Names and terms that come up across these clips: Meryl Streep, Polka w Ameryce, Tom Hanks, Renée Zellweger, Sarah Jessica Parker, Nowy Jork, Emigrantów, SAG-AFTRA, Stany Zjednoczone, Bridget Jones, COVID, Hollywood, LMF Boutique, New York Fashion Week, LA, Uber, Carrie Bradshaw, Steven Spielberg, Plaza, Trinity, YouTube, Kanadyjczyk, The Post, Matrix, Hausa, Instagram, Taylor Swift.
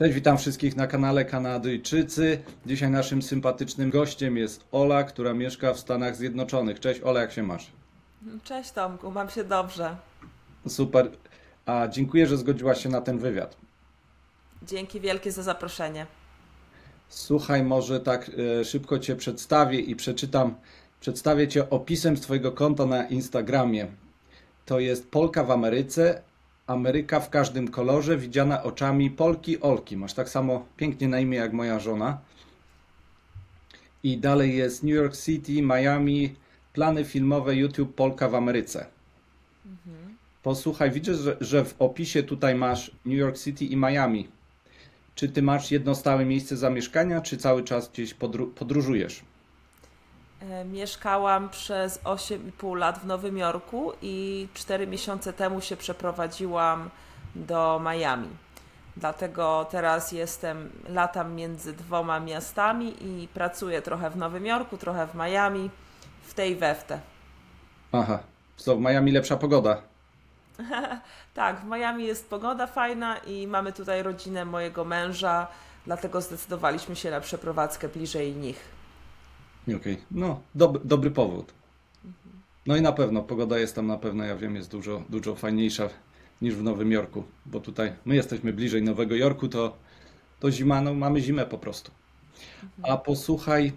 Cześć, witam wszystkich na kanale Kanadyjczycy. Dzisiaj naszym sympatycznym gościem jest Ola, która mieszka w Stanach Zjednoczonych. Cześć Ola, jak się masz? Cześć Tomku, mam się dobrze. Super, a dziękuję, że zgodziłaś się na ten wywiad. Dzięki wielkie za zaproszenie. Słuchaj, może tak szybko Cię przedstawię i przeczytam. Przedstawię Cię opisem z Twojego konta na Instagramie. To jest Polka w Ameryce, Ameryka w każdym kolorze, widziana oczami Polki Olki. Masz tak samo pięknie na imię jak moja żona. I dalej jest New York City, Miami, plany filmowe, YouTube, Polka w Ameryce. Mhm. Posłuchaj, widzisz, że w opisie tutaj masz New York City i Miami. Czy ty masz jedno stałe miejsce zamieszkania, czy cały czas gdzieś podróżujesz? Mieszkałam przez 8,5 lat w Nowym Jorku i 4 miesiące temu się przeprowadziłam do Miami. Dlatego teraz latam między dwoma miastami i pracuję trochę w Nowym Jorku, trochę w Miami, w tej i we w te. Aha, co w Miami lepsza pogoda? Tak, w Miami jest pogoda fajna i mamy tutaj rodzinę mojego męża, dlatego zdecydowaliśmy się na przeprowadzkę bliżej nich. Okej, no dobry powód. No i na pewno, pogoda jest tam na pewno, ja wiem, jest dużo fajniejsza niż w Nowym Jorku, bo tutaj my jesteśmy bliżej Nowego Jorku, to zima, no mamy zimę po prostu. A posłuchaj,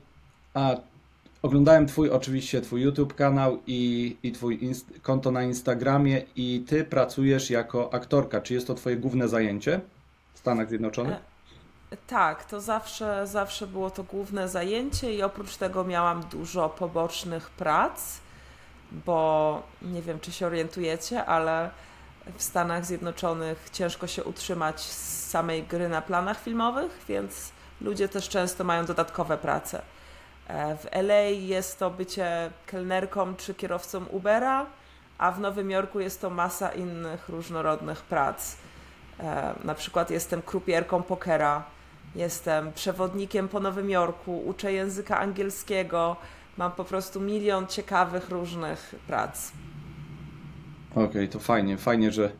oglądałem oczywiście twój YouTube kanał i twój konto na Instagramie i ty pracujesz jako aktorka. Czy jest to twoje główne zajęcie w Stanach Zjednoczonych? Tak, to zawsze było to główne zajęcie i oprócz tego miałam dużo pobocznych prac, bo nie wiem, czy się orientujecie, ale w Stanach Zjednoczonych ciężko się utrzymać z samej gry na planach filmowych, więc ludzie też często mają dodatkowe prace. W LA jest to bycie kelnerką czy kierowcą Ubera, a w Nowym Jorku jest to masa innych różnorodnych prac. Na przykład jestem krupierką pokera. Jestem przewodnikiem po Nowym Jorku, uczę języka angielskiego, mam po prostu milion ciekawych różnych prac. Okej, to fajnie, że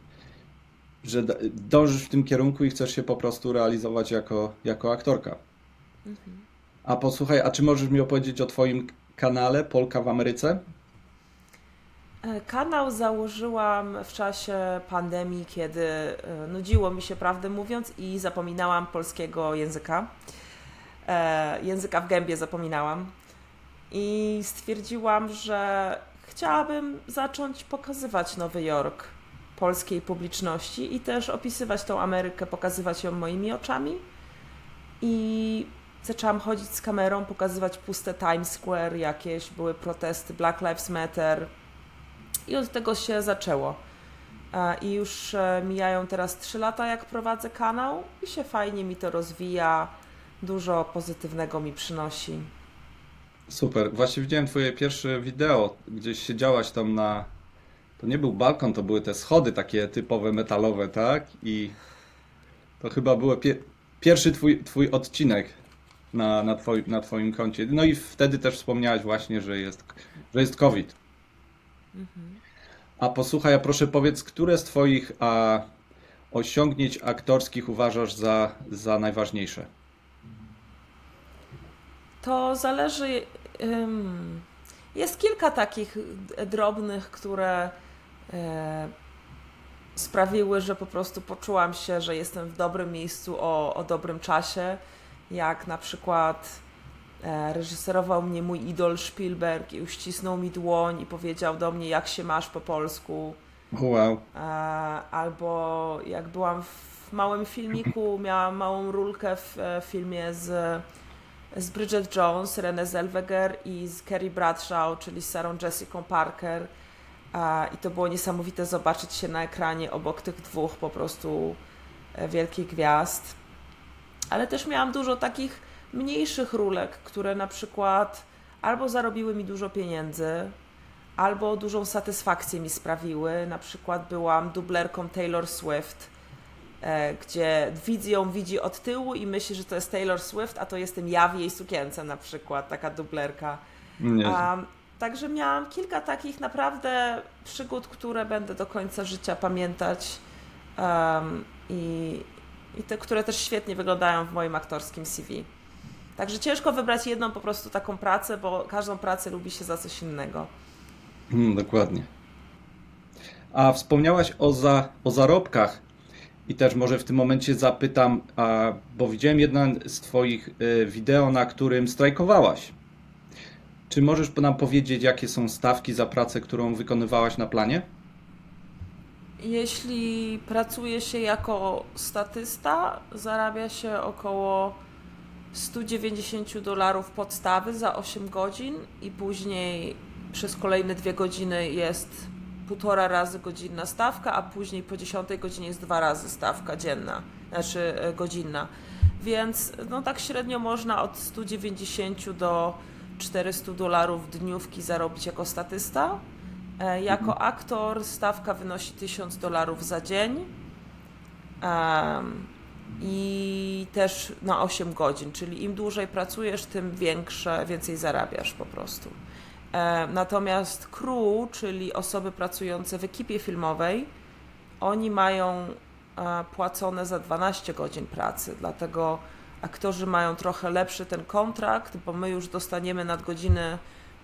dążysz w tym kierunku i chcesz się po prostu realizować jako aktorka. Mhm. A posłuchaj, czy możesz mi opowiedzieć o twoim kanale Polka w Ameryce? Kanał założyłam w czasie pandemii, kiedy nudziło mi się, prawdę mówiąc, i zapominałam polskiego języka. Języka w gębie zapominałam. I stwierdziłam, że chciałabym zacząć pokazywać Nowy Jork polskiej publiczności i też opisywać tą Amerykę, pokazywać ją moimi oczami. I zaczęłam chodzić z kamerą, pokazywać puste Times Square, jakieś były protesty Black Lives Matter. I od tego się zaczęło. I już mijają teraz 3 lata, jak prowadzę kanał i się fajnie mi to rozwija. Dużo pozytywnego mi przynosi. Super. Właśnie widziałem twoje pierwsze wideo. Gdzieś siedziałaś tam na... To nie był balkon, to były te schody takie typowe metalowe, tak? I to chyba był pierwszy twój odcinek na twoim koncie. No i wtedy też wspomniałaś właśnie, że jest COVID. A posłuchaj, proszę powiedz, które z twoich osiągnięć aktorskich uważasz za najważniejsze? To zależy. Jest kilka takich drobnych, które sprawiły, że po prostu poczułam się, że jestem w dobrym miejscu o dobrym czasie, jak na przykład reżyserował mnie mój idol Spielberg i uścisnął mi dłoń i powiedział do mnie, jak się masz po polsku. Wow. Albo jak byłam w małym filmiku, miałam małą rulkę w filmie z Bridget Jones, Renée Zellweger i z Carrie Bradshaw, czyli z Sarah Jessicą Parker. I to było niesamowite zobaczyć się na ekranie obok tych dwóch po prostu wielkich gwiazd. Ale też miałam dużo takich mniejszych rulek, które na przykład albo zarobiły mi dużo pieniędzy, albo dużą satysfakcję mi sprawiły. Na przykład byłam dublerką Taylor Swift, gdzie widz ją widzi od tyłu i myśli, że to jest Taylor Swift, a to jestem ja w jej sukience na przykład, taka dublerka. Także miałam kilka takich naprawdę przygód, które będę do końca życia pamiętać i te, które też świetnie wyglądają w moim aktorskim CV. Także ciężko wybrać jedną po prostu taką pracę, bo każdą pracę lubi się za coś innego. Dokładnie. A wspomniałaś o zarobkach i też może w tym momencie zapytam, bo widziałem jeden z Twoich wideo, na którym strajkowałaś. Czy możesz nam powiedzieć, jakie są stawki za pracę, którą wykonywałaś na planie? Jeśli pracuje się jako statysta, zarabia się około $190 podstawy za 8 godzin i później przez kolejne 2 godziny jest 1,5 razy godzinna stawka, a później po 10 godzinie jest 2 razy stawka dzienna, znaczy godzinna. Więc no tak średnio można od $190 do $400 dniówki zarobić jako statysta. Jako aktor stawka wynosi $1000 za dzień i też na 8 godzin, czyli im dłużej pracujesz, tym więcej zarabiasz po prostu. Natomiast crew, czyli osoby pracujące w ekipie filmowej, oni mają płacone za 12 godzin pracy, dlatego aktorzy mają trochę lepszy ten kontrakt, bo my już dostaniemy nadgodziny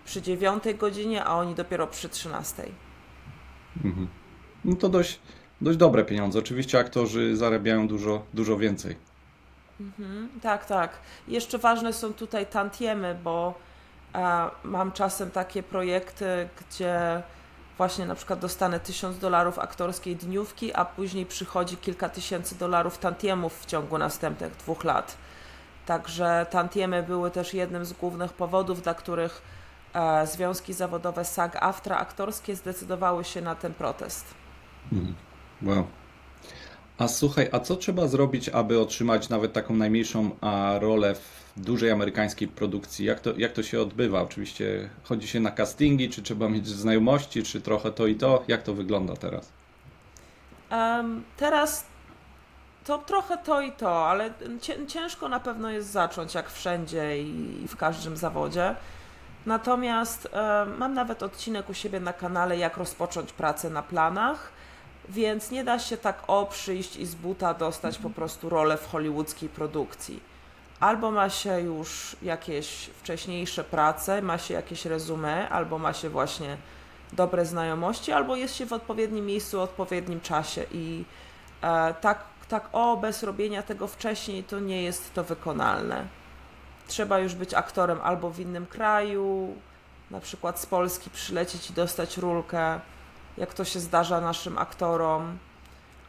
przy 9 godzinie, a oni dopiero przy 13. Mhm. No to dość dobre pieniądze. Oczywiście aktorzy zarabiają dużo więcej. Mhm. Tak, tak. Jeszcze ważne są tutaj tantiemy, bo mam czasem takie projekty, gdzie właśnie na przykład dostanę $1000 aktorskiej dniówki, a później przychodzi kilka tysięcy dolarów tantiemów w ciągu następnych 2 lat. Także tantiemy były też jednym z głównych powodów, dla których związki zawodowe SAG-AFTRA aktorskie zdecydowały się na ten protest. Wow. A słuchaj, a co trzeba zrobić, aby otrzymać nawet taką najmniejszą rolę w dużej amerykańskiej produkcji? Jak to się odbywa? Oczywiście chodzi się na castingi, czy trzeba mieć znajomości, czy trochę to i to? Jak to wygląda teraz? Teraz to trochę to i to, ale ciężko na pewno jest zacząć, jak wszędzie i w każdym zawodzie. Natomiast mam nawet odcinek u siebie na kanale, jak rozpocząć pracę na planach, więc nie da się tak przyjść i z buta dostać po prostu rolę w hollywoodzkiej produkcji. Albo ma się już jakieś wcześniejsze prace, ma się jakieś resume, albo ma się właśnie dobre znajomości, albo jest się w odpowiednim miejscu, w odpowiednim czasie i bez robienia tego wcześniej to nie jest to wykonalne. Trzeba już być aktorem albo w innym kraju, na przykład z Polski przylecieć i dostać rulkę, jak to się zdarza naszym aktorom.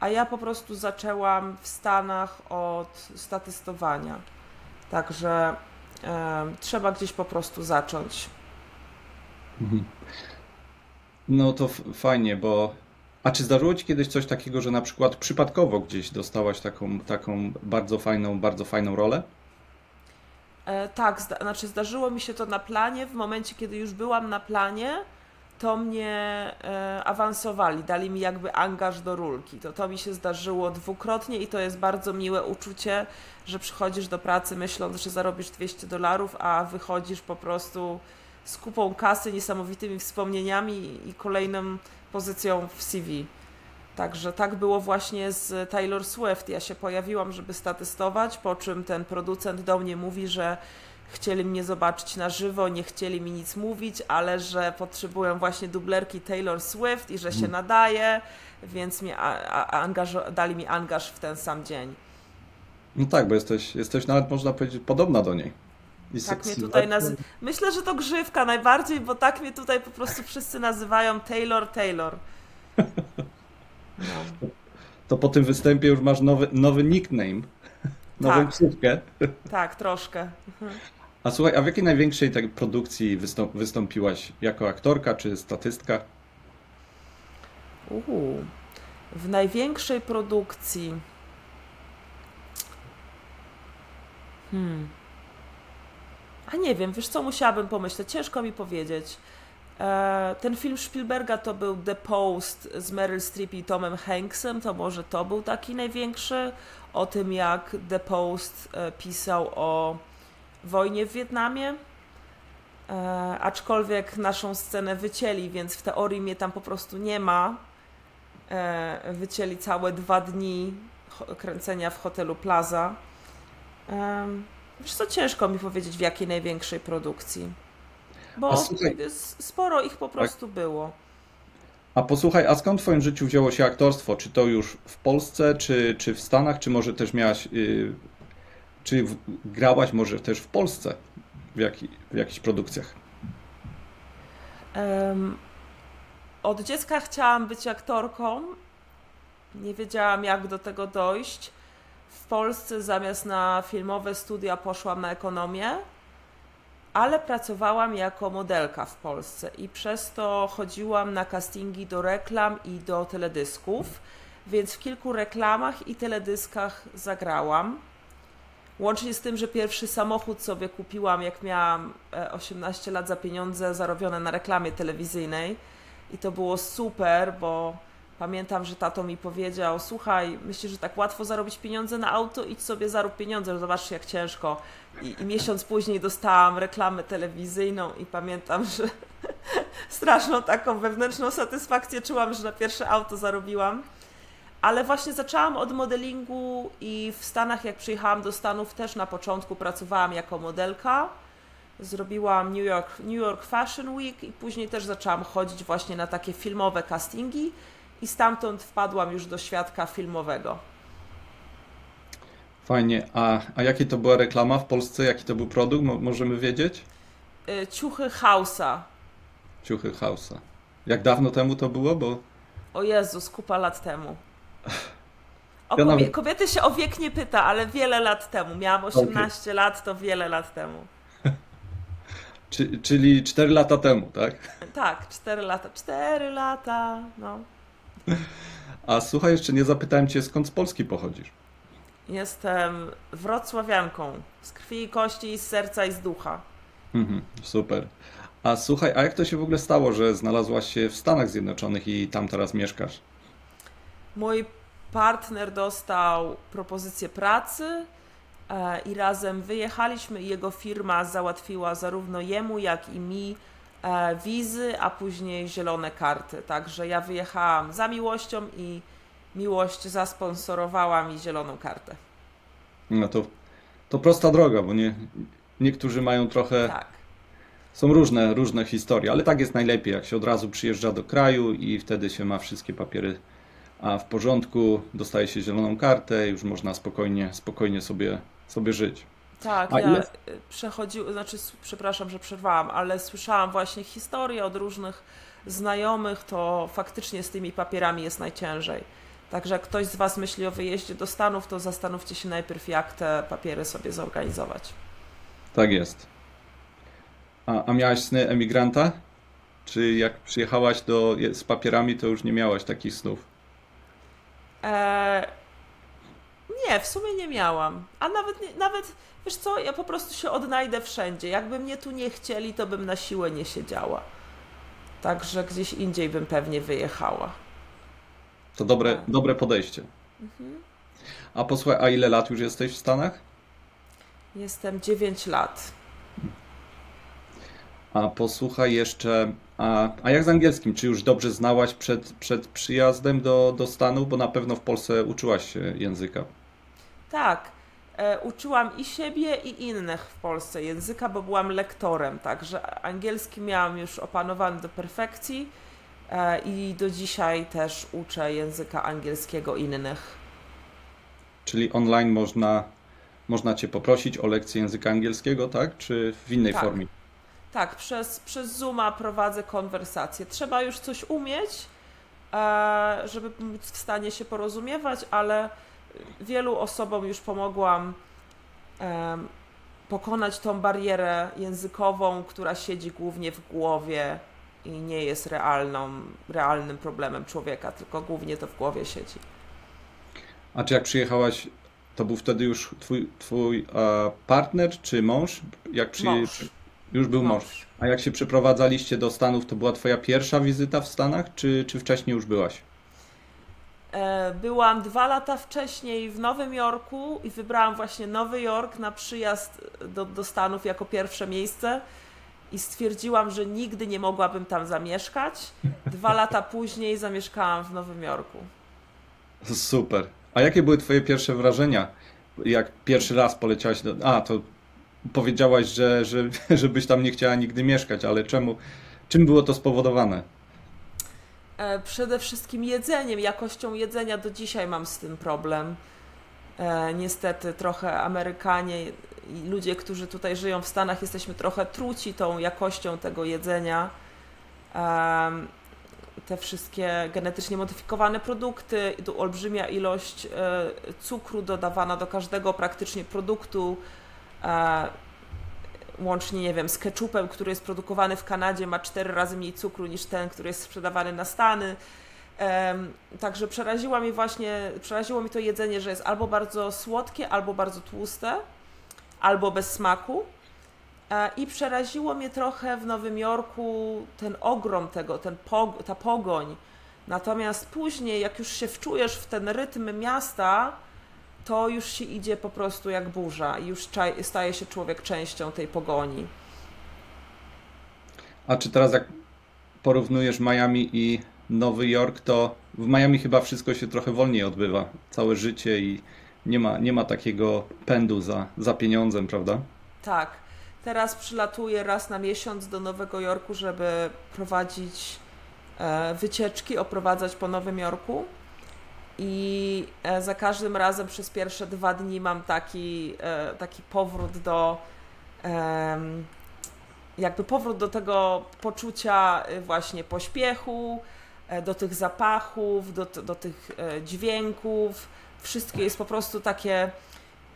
A ja po prostu zaczęłam w Stanach od statystowania. Także trzeba gdzieś po prostu zacząć. No to fajnie, bo... A czy zdarzyło Ci kiedyś coś takiego, że na przykład przypadkowo gdzieś dostałaś taką bardzo fajną rolę? Tak, znaczy zdarzyło mi się to na planie. W momencie, kiedy już byłam na planie, to mnie awansowali, dali mi jakby angaż do rulki. To mi się zdarzyło dwukrotnie i to jest bardzo miłe uczucie, że przychodzisz do pracy myśląc, że zarobisz $200, a wychodzisz po prostu z kupą kasy, niesamowitymi wspomnieniami i kolejną pozycją w CV. Także tak było właśnie z Taylor Swift. Ja się pojawiłam, żeby statystować, po czym ten producent do mnie mówi, że chcieli mnie zobaczyć na żywo, nie chcieli mi nic mówić, ale że potrzebują właśnie dublerki Taylor Swift i że się nadaje, więc dali mi angaż w ten sam dzień. No tak, bo jesteś nawet, można powiedzieć, podobna do niej. Tak mnie tutaj Myślę, że to grzywka najbardziej, bo tak mnie tutaj po prostu wszyscy nazywają Taylor. No. To po tym występie już masz nowy nickname, nową ksywkę. Tak, troszkę. A słuchaj, a w jakiej największej tak produkcji wystąpiłaś? Jako aktorka czy statystka? W największej produkcji... A nie wiem, wiesz co, musiałabym pomyśleć, ciężko mi powiedzieć. Ten film Spielberga to był The Post z Meryl Streep i Tomem Hanksem, to może to był taki największy, o tym jak The Post pisał o wojnie w Wietnamie, aczkolwiek naszą scenę wycięli, więc w teorii mnie tam po prostu nie ma, wycięli całe 2 dni kręcenia w hotelu Plaza. Wiesz co, ciężko mi powiedzieć, w jakiej największej produkcji, bo słuchaj, sporo ich po prostu było. A posłuchaj, a skąd w twoim życiu wzięło się aktorstwo? Czy to już w Polsce, czy w Stanach, czy może też miałaś, czy grałaś może też w Polsce w jakichś produkcjach? Od dziecka chciałam być aktorką. Nie wiedziałam, jak do tego dojść. W Polsce zamiast na filmowe studia poszłam na ekonomię, ale pracowałam jako modelka w Polsce i przez to chodziłam na castingi do reklam i do teledysków, więc w kilku reklamach i teledyskach zagrałam. Łącznie z tym, że pierwszy samochód sobie kupiłam, jak miałam 18 lat, za pieniądze zarobione na reklamie telewizyjnej i to było super, bo pamiętam, że tato mi powiedział: słuchaj, myślisz, że tak łatwo zarobić pieniądze na auto? Idź sobie zarób pieniądze, zobaczysz, jak ciężko. I miesiąc później dostałam reklamę telewizyjną i pamiętam, że straszną taką wewnętrzną satysfakcję czułam, że na pierwsze auto zarobiłam. Ale właśnie zaczęłam od modelingu i w Stanach, jak przyjechałam do Stanów, też na początku pracowałam jako modelka. Zrobiłam New York Fashion Week i później też zaczęłam chodzić właśnie na takie filmowe castingi. I stamtąd wpadłam już do świadka filmowego. Fajnie. A jakie to była reklama w Polsce? Jaki to był produkt? Możemy wiedzieć? Ciuchy Hausa. Ciuchy Hausa. Jak dawno temu to było? Bo... O Jezus, kupa lat temu. Kobiety się o wiek nie pyta, ale wiele lat temu. Miałam 18 lat, to wiele lat temu. Czyli 4 lata temu, tak? Tak, 4 lata. 4 lata, no. A słuchaj, jeszcze nie zapytałem cię, skąd z Polski pochodzisz? Jestem wrocławianką. Z krwi i kości, i z serca, i z ducha. Super. A słuchaj, a jak to się w ogóle stało, że znalazłaś się w Stanach Zjednoczonych i tam teraz mieszkasz? Mój partner dostał propozycję pracy i razem wyjechaliśmy. Jego firma załatwiła zarówno jemu, jak i mi wizy, a później zielone karty. Także ja wyjechałam za miłością i miłość zasponsorowała mi zieloną kartę. No to prosta droga, bo niektórzy mają trochę... Tak. Są różne historie, ale tak jest najlepiej, jak się od razu przyjeżdża do kraju i wtedy się ma wszystkie papiery w porządku, dostaje się zieloną kartę i już można spokojnie sobie żyć. Tak, ja przepraszam, że przerwałam, ale słyszałam właśnie historię od różnych znajomych, to faktycznie z tymi papierami jest najciężej. Także jak ktoś z was myśli o wyjeździe do Stanów, to zastanówcie się najpierw, jak te papiery sobie zorganizować. Tak jest. A miałaś sny emigranta? Czy jak przyjechałaś z papierami, to już nie miałaś takich snów? Nie, w sumie nie miałam. A nawet, wiesz co, ja po prostu się odnajdę wszędzie. Jakby mnie tu nie chcieli, to bym na siłę nie siedziała. Także gdzieś indziej bym pewnie wyjechała. To dobre podejście. A posłuchaj, a ile lat już jesteś w Stanach? Jestem 9 lat. A posłuchaj jeszcze, a jak z angielskim? Czy już dobrze znałaś przed przyjazdem do Stanów? Bo na pewno w Polsce uczyłaś się języka. Tak, uczyłam i siebie, i innych w Polsce języka, bo byłam lektorem, także angielski miałam już opanowany do perfekcji i do dzisiaj też uczę języka angielskiego innych. Czyli online można cię poprosić o lekcję języka angielskiego, tak? Czy w innej formie? Tak, przez Zooma prowadzę konwersacje. Trzeba już coś umieć, żeby być w stanie się porozumiewać, ale wielu osobom już pomogłam pokonać tą barierę językową, która siedzi głównie w głowie i nie jest realnym problemem człowieka, tylko głównie to w głowie siedzi. A czy jak przyjechałaś, to był wtedy już twój partner czy mąż? Jak mąż. Już był mąż. A jak się przeprowadzaliście do Stanów, to była twoja pierwsza wizyta w Stanach, czy wcześniej już byłaś? Byłam 2 lata wcześniej w Nowym Jorku i wybrałam właśnie Nowy Jork na przyjazd do Stanów jako pierwsze miejsce i stwierdziłam, że nigdy nie mogłabym tam zamieszkać. 2 lata później zamieszkałam w Nowym Jorku. Super. A jakie były twoje pierwsze wrażenia, jak pierwszy raz poleciałaś do... A, to powiedziałaś, że byś tam nie chciała nigdy mieszkać, ale czemu? Czym było to spowodowane? Przede wszystkim jedzeniem, jakością jedzenia. Do dzisiaj mam z tym problem. Niestety trochę Amerykanie i ludzie, którzy tutaj żyją w Stanach, jesteśmy trochę truci tą jakością tego jedzenia. Te wszystkie genetycznie modyfikowane produkty, olbrzymia ilość cukru dodawana do każdego praktycznie produktu, łącznie, nie wiem, z keczupem, który jest produkowany w Kanadzie, ma 4 razy mniej cukru niż ten, który jest sprzedawany na Stany. Także przeraziło mi to jedzenie, że jest albo bardzo słodkie, albo bardzo tłuste, albo bez smaku. I przeraziło mnie trochę w Nowym Jorku ten ogrom tego, ta pogoń. Natomiast później, jak już się wczujesz w ten rytm miasta, to już się idzie po prostu jak burza i już staje się człowiek częścią tej pogoni. A czy teraz jak porównujesz Miami i Nowy Jork, to w Miami chyba wszystko się trochę wolniej odbywa, całe życie i nie ma takiego pędu za pieniądzem, prawda? Tak. Teraz przylatuję raz na miesiąc do Nowego Jorku, żeby prowadzić wycieczki, oprowadzać po Nowym Jorku. I za każdym razem przez pierwsze 2 dni mam taki powrót do tego poczucia właśnie pośpiechu, do tych zapachów, do tych dźwięków. Wszystko jest po prostu takie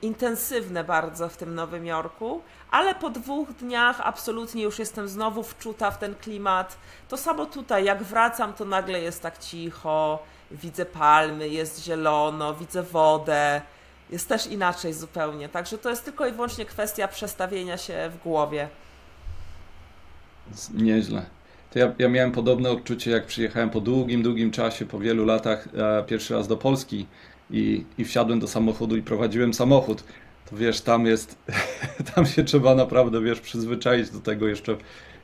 intensywne bardzo w tym Nowym Jorku, ale po 2 dniach absolutnie już jestem znowu wczuta w ten klimat. To samo tutaj, jak wracam, to nagle jest tak cicho, widzę palmy, jest zielono, widzę wodę, jest też inaczej zupełnie. Także to jest tylko i wyłącznie kwestia przestawienia się w głowie. Nieźle. To ja miałem podobne odczucie, jak przyjechałem po długim czasie, po wielu latach pierwszy raz do Polski. I wsiadłem do samochodu i prowadziłem samochód, to wiesz, tam się trzeba naprawdę, wiesz, przyzwyczaić do tego,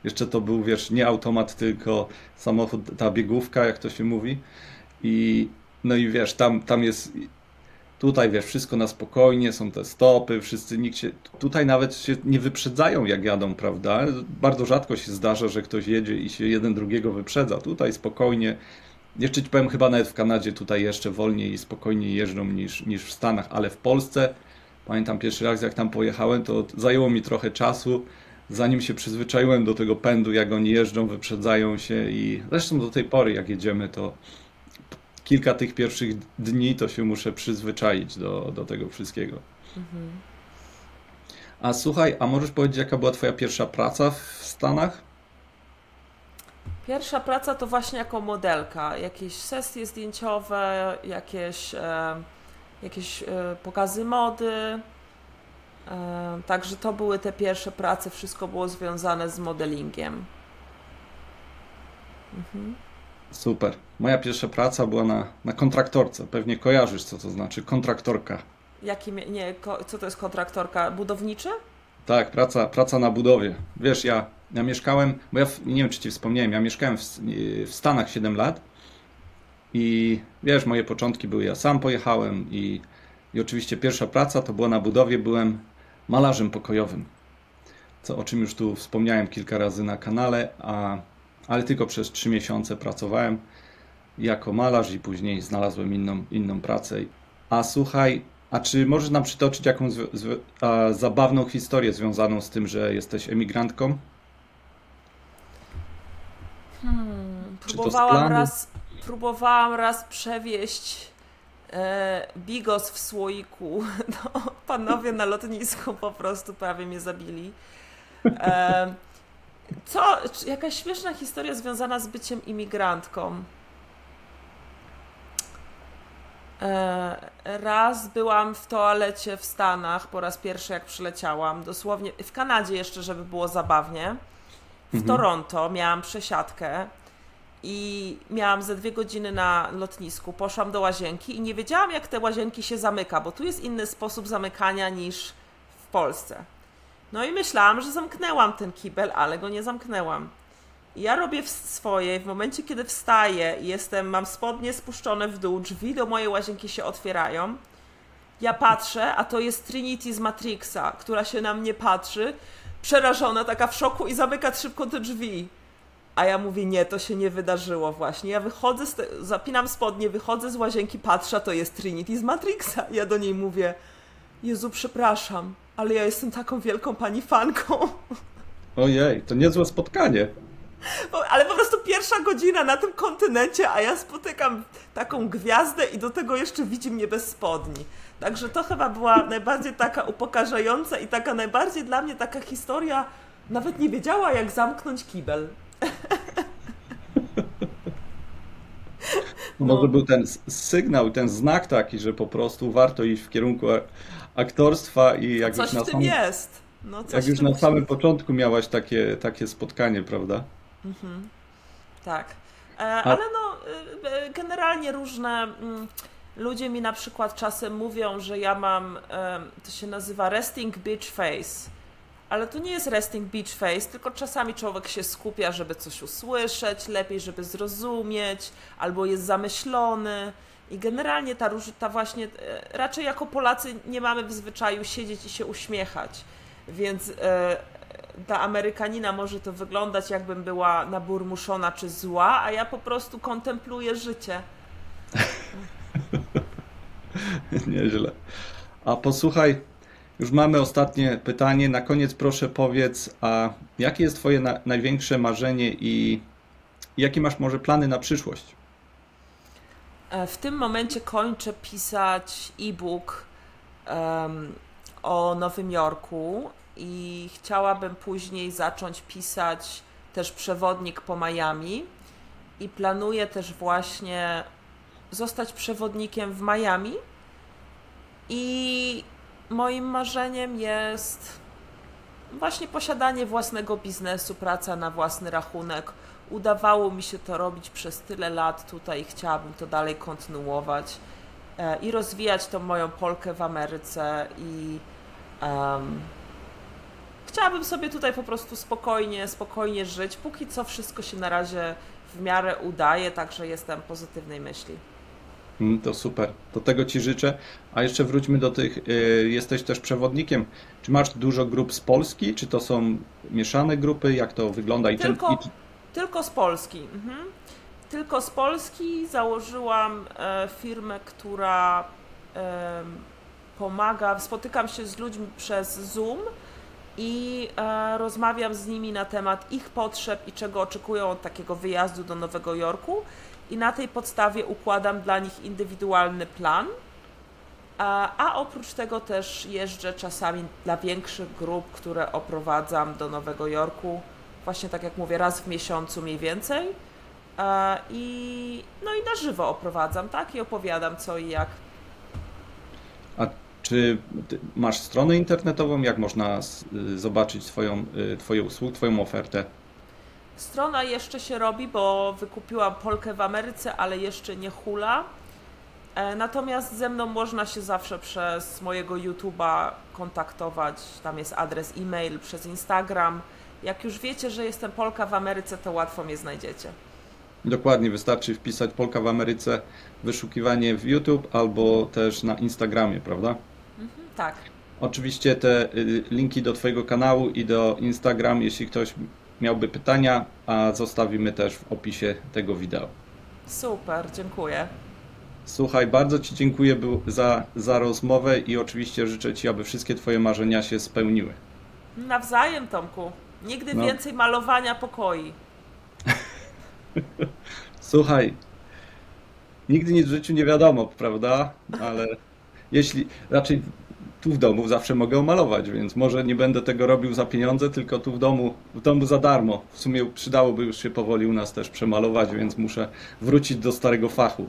jeszcze to był, wiesz, nie automat, tylko samochód, ta biegówka, jak to się mówi, i no i wiesz, tam jest, tutaj wiesz, wszystko na spokojnie, są te stopy, tutaj nawet się nie wyprzedzają, jak jadą, prawda, bardzo rzadko się zdarza, że ktoś jedzie i się jeden drugiego wyprzedza, tutaj spokojnie. Jeszcze ci powiem, chyba nawet w Kanadzie tutaj jeszcze wolniej i spokojniej jeżdżą niż w Stanach, ale w Polsce, pamiętam pierwszy raz, jak tam pojechałem, to zajęło mi trochę czasu, zanim się przyzwyczaiłem do tego pędu, jak oni jeżdżą, wyprzedzają się i zresztą do tej pory, jak jedziemy, to kilka tych pierwszych dni to się muszę przyzwyczaić do tego wszystkiego. Mhm. A słuchaj, a możesz powiedzieć, jaka była twoja pierwsza praca w Stanach? Pierwsza praca to właśnie jako modelka, jakieś sesje zdjęciowe, jakieś pokazy mody, także to były te pierwsze prace, wszystko było związane z modelingiem. Mhm. Super. Moja pierwsza praca była na kontraktorce, pewnie kojarzysz, co to znaczy kontraktorka. Co to jest kontraktorka? Budowniczy? Tak, praca na budowie. Wiesz, ja mieszkałem, bo ja nie wiem, czy ci wspomniałem, ja mieszkałem w Stanach 7 lat i wiesz, moje początki były, ja sam pojechałem i oczywiście pierwsza praca to była na budowie, byłem malarzem pokojowym, o czym już tu wspomniałem kilka razy na kanale, ale tylko przez 3 miesiące pracowałem jako malarz i później znalazłem inną pracę. A słuchaj, a czy możesz nam przytoczyć jakąś zabawną historię związaną z tym, że jesteś emigrantką? Próbowałam raz przewieźć bigos w słoiku. No, panowie na lotnisku po prostu prawie mnie zabili. Jakaś śmieszna historia związana z byciem imigrantką. Raz byłam w toalecie w Stanach po raz pierwszy, jak przyleciałam, dosłownie w Kanadzie jeszcze, żeby było zabawnie. W Toronto miałam przesiadkę i miałam ze 2 godziny na lotnisku, poszłam do łazienki i nie wiedziałam, jak te łazienki się zamyka, bo tu jest inny sposób zamykania niż w Polsce. No i myślałam, że zamknęłam ten kibel, ale go nie zamknęłam. Ja robię swoje, w momencie kiedy wstaję i mam spodnie spuszczone w dół, drzwi do mojej łazienki się otwierają, ja patrzę, a to jest Trinity z Matrixa, która się na mnie patrzy, przerażona, taka w szoku i zamyka szybko te drzwi. A ja mówię, nie, to się nie wydarzyło właśnie. Ja wychodzę, zapinam spodnie, wychodzę z łazienki, patrzę, a to jest Trinity z Matrixa. Ja do niej mówię, Jezu, przepraszam, ale ja jestem taką wielką pani fanką. Ojej, to niezłe spotkanie. Ale po prostu pierwsza godzina na tym kontynencie, a ja spotykam taką gwiazdę i do tego jeszcze widzi mnie bez spodni. Także to chyba była najbardziej taka upokarzająca i taka najbardziej dla mnie taka historia, nawet nie wiedziała jak zamknąć kibel. Może był ten sygnał, ten znak taki, że po prostu warto iść w kierunku aktorstwa i jak coś już, na samym początku miałaś takie spotkanie, prawda? Mhm. Tak, ale no generalnie różne ludzie mi na przykład czasem mówią, że ja mam, to się nazywa resting beach face, ale to nie jest resting beach face, tylko czasami człowiek się skupia, żeby coś usłyszeć, lepiej żeby zrozumieć, albo jest zamyślony i generalnie ta właśnie, raczej jako Polacy nie mamy w zwyczaju siedzieć i się uśmiechać, więc ta Amerykanina może to wyglądać, jakbym była naburmuszona czy zła, a ja po prostu kontempluję życie. Nieźle. A posłuchaj, już mamy ostatnie pytanie. Na koniec proszę powiedz, a jakie jest twoje największe marzenie i jakie masz może plany na przyszłość? W tym momencie kończę pisać e-book o Nowym Jorku. I chciałabym później zacząć pisać też przewodnik po Miami i planuję też właśnie zostać przewodnikiem w Miami i moim marzeniem jest właśnie posiadanie własnego biznesu, praca na własny rachunek. Udawało mi się to robić przez tyle lat tutaj i chciałabym to dalej kontynuować i rozwijać tą moją Polkę w Ameryce i chciałabym sobie tutaj po prostu spokojnie żyć. Póki co wszystko się na razie w miarę udaje, także jestem pozytywnej myśli. To super. Do tego ci życzę. A jeszcze wróćmy do tych, jesteś też przewodnikiem. Czy masz dużo grup z Polski? Czy to są mieszane grupy? Jak to wygląda? Tylko z Polski. Mhm. Tylko z Polski założyłam firmę, która pomaga. Spotykam się z ludźmi przez Zoom i rozmawiam z nimi na temat ich potrzeb i czego oczekują od takiego wyjazdu do Nowego Jorku i na tej podstawie układam dla nich indywidualny plan, a oprócz tego też jeżdżę czasami dla większych grup, które oprowadzam do Nowego Jorku, właśnie tak jak mówię, raz w miesiącu mniej więcej i na żywo oprowadzam, tak, i opowiadam co i jak. Czy masz stronę internetową? Jak można zobaczyć twoje usługi, twoją ofertę? Strona jeszcze się robi, bo wykupiłam Polkę w Ameryce, ale jeszcze nie hula. Natomiast ze mną można się zawsze przez mojego YouTube'a kontaktować. Tam jest adres e-mail, przez Instagram. Jak już wiecie, że jestem Polka w Ameryce, to łatwo mnie znajdziecie. Dokładnie, wystarczy wpisać Polka w Ameryce, wyszukiwanie w YouTube albo też na Instagramie, prawda? Tak. Oczywiście te linki do twojego kanału i do Instagram, jeśli ktoś miałby pytania, a zostawimy też w opisie tego wideo. Super, dziękuję. Słuchaj, bardzo ci dziękuję za rozmowę i oczywiście życzę ci, aby wszystkie twoje marzenia się spełniły. Nawzajem, Tomku. Nigdy więcej malowania pokoi. Słuchaj, nigdy nic w życiu nie wiadomo, prawda? Ale jeśli, raczej tu w domu zawsze mogę malować, więc może nie będę tego robił za pieniądze, tylko tu w domu za darmo. W sumie przydałoby już się powoli u nas też przemalować, więc muszę wrócić do starego fachu.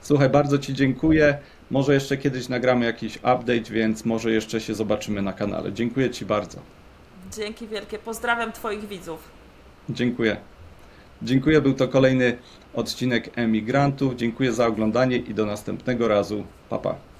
Słuchaj, bardzo ci dziękuję. Może jeszcze kiedyś nagramy jakiś update, więc może jeszcze się zobaczymy na kanale. Dziękuję ci bardzo. Dzięki wielkie. Pozdrawiam twoich widzów. Dziękuję. Dziękuję, był to kolejny odcinek Emigrantów. Dziękuję za oglądanie i do następnego razu. Pa, pa.